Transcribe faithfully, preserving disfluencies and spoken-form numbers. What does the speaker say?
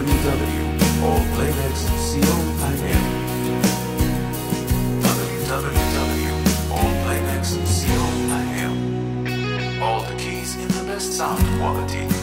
w w w dot all playbacks dot co dot i l. w w w dot all playbacks dot co dot i l. All the keys in the best sound quality.